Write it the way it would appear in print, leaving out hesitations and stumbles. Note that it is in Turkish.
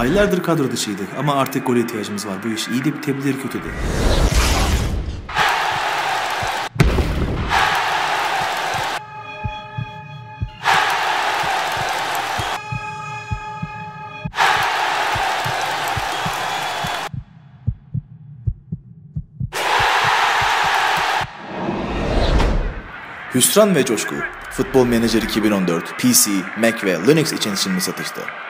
Aylardır kadro dışıydı ama artık gole ihtiyacımız var. Bu iş iyi de bitebilir, kötü de. Hüsran ve coşku. Football Manager 2014 PC, Mac ve Linux için satışta.